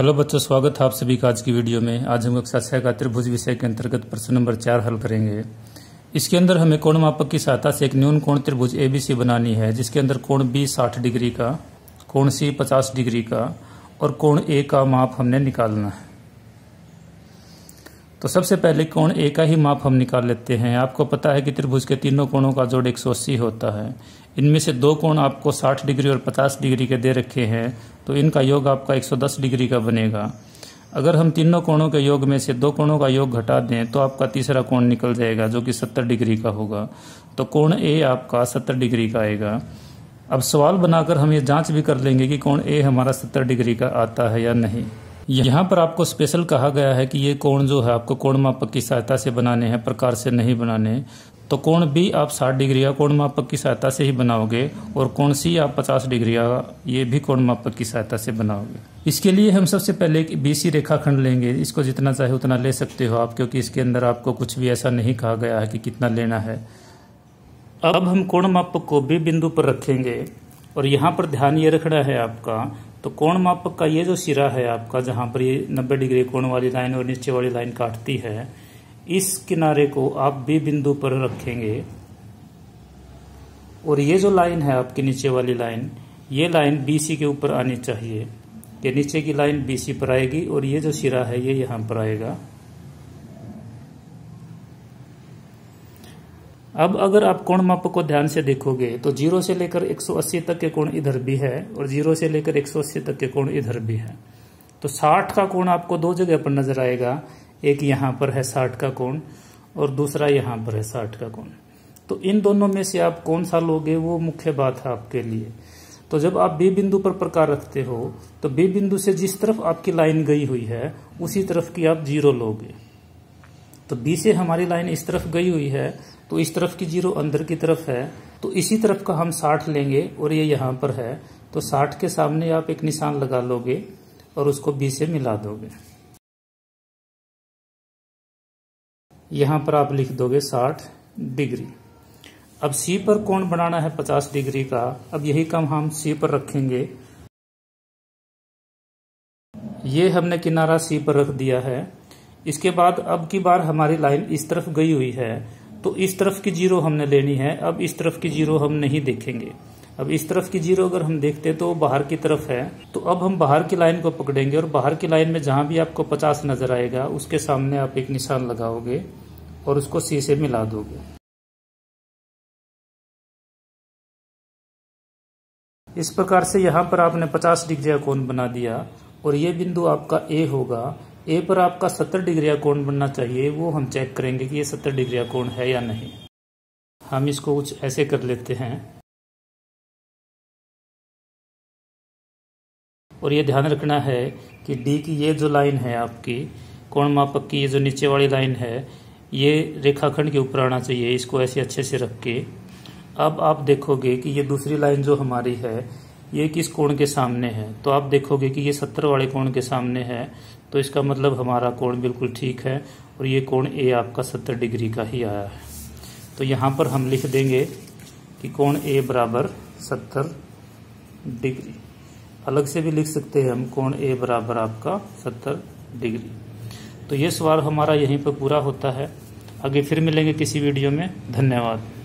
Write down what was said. Hello बच्चों, स्वागत है आप सभी का आज की वीडियो में। आज हम कक्षा 6 का त्रिभुज विषय के अंतर्गत प्रश्न नंबर 4 हल करेंगे। इसके अंदर हमें कोण मापक की सहायता से एक न्यून कोण त्रिभुज एबीसी बनानी है, जिसके अंदर कोण बी 60 डिग्री का, कोण सी 50 डिग्री का और कोण ए का माप हमने निकालना है। तो सबसे पहले कोण ए का ही माप हम निकाल लेते हैं। आपको पता है कि त्रिभुज के तीनों कोणों का जोड़ 180 होता है। इनमें से दो कोण आपको 60 डिग्री और 50 डिग्री के दे रखे हैं, तो इनका योग आपका 110 डिग्री का बनेगा। अगर हम तीनों कोणों के योग में से दो कोणों का योग घटा दें तो आपका तीसरा कोण निकल जाएगा, जो कि 70 डिग्री का होगा। तो कोण ए आपका 70 डिग्री का आएगा। अब सवाल बनाकर हम ये जाँच भी कर लेंगे कि कोण ए हमारा 70 डिग्री का आता है या नहीं। यहाँ पर आपको स्पेशल कहा गया है कि ये कोण जो है आपको कोण मापक की सहायता से बनाने हैं, प्रकार से नहीं बनाने। तो कोण बी आप 60 डिग्री का कोण मापक की सहायता से ही बनाओगे और कोण सी आप 50 डिग्री का, ये भी कोण मापक की सहायता से बनाओगे। इसके लिए हम सबसे पहले एक बीसी रेखाखंड लेंगे। इसको जितना चाहे उतना ले सकते हो आप, क्योंकि इसके अंदर आपको कुछ भी ऐसा नहीं कहा गया है कि कितना लेना है। अब हम कोण मापक को बी बिंदु पर रखेंगे और यहाँ पर ध्यान ये रखना है आपका। तो कोण मापक का ये जो सिरा है आपका, जहाँ पर ये 90 डिग्री कोण वाली लाइन और नीचे वाली लाइन काटती है, इस किनारे को आप बी बिंदु पर रखेंगे और ये जो लाइन है आपकी नीचे वाली लाइन, ये लाइन बीसी के ऊपर आनी चाहिए। ये नीचे की लाइन बीसी पर आएगी और ये जो सिरा है ये यहाँ पर आएगा। अब अगर आप कोण मापक को ध्यान से देखोगे तो 0 से लेकर 180 तक के कोण इधर भी है और 0 से लेकर 180 तक के कोण इधर भी है। तो 60 का कोण आपको दो जगह पर नजर आएगा। एक यहाँ पर है 60 का कोण और दूसरा यहाँ पर है 60 का कोण। तो इन दोनों में से आप कौन सा लोगे वो मुख्य बात है आपके लिए। तो जब आप बी बिंदु पर प्रकार रखते हो तो बी बिंदु से जिस तरफ आपकी लाइन गई हुई है उसी तरफ की आप 0 लोगे। तो बी से हमारी लाइन इस तरफ गई हुई है तो इस तरफ की 0 अंदर की तरफ है, तो इसी तरफ का हम 60 लेंगे और ये यहाँ पर है। तो 60 के सामने आप एक निशान लगा लोगे और उसको बी से मिला दोगे। यहाँ पर आप लिख दोगे 60 डिग्री। अब सी पर कोण बनाना है 50 डिग्री का। अब यही काम हम सी पर रखेंगे। ये हमने किनारा सी पर रख दिया है। इसके बाद अब की बार हमारी लाइन इस तरफ गई हुई है तो इस तरफ की 0 हमने लेनी है। अब इस तरफ की 0 हम नहीं देखेंगे। अब इस तरफ की 0 अगर हम देखते तो वो बाहर की तरफ है। तो अब हम बाहर की लाइन को पकड़ेंगे और बाहर की लाइन में जहां भी आपको 50 नजर आएगा उसके सामने आप एक निशान लगाओगे और उसको सी से मिला दोगे। इस प्रकार से यहाँ पर आपने 50 डिग्री का कोण बना दिया और ये बिंदु आपका ए होगा। ए पर आपका 70 डिग्री का कोण बनना चाहिए। वो हम चेक करेंगे कि ये 70 डिग्री का कोण है या नहीं। हम इसको कुछ ऐसे कर लेते हैं और ये ध्यान रखना है कि डी की ये जो लाइन है आपकी कोण मापक की, ये जो नीचे वाली लाइन है ये रेखाखंड के ऊपर आना चाहिए। इसको ऐसे अच्छे से रख के अब आप देखोगे कि ये दूसरी लाइन जो हमारी है ये किस कोण के सामने है। तो आप देखोगे कि ये 70 वाले कोण के सामने है। तो इसका मतलब हमारा कोण बिल्कुल ठीक है और ये कोण ए आपका 70 डिग्री का ही आया है। तो यहाँ पर हम लिख देंगे कि कोण ए बराबर 70 डिग्री। अलग से भी लिख सकते हैं हम, कोण ए बराबर आपका 70 डिग्री। तो ये सवाल हमारा यहीं पर पूरा होता है। आगे फिर मिलेंगे किसी वीडियो में। धन्यवाद।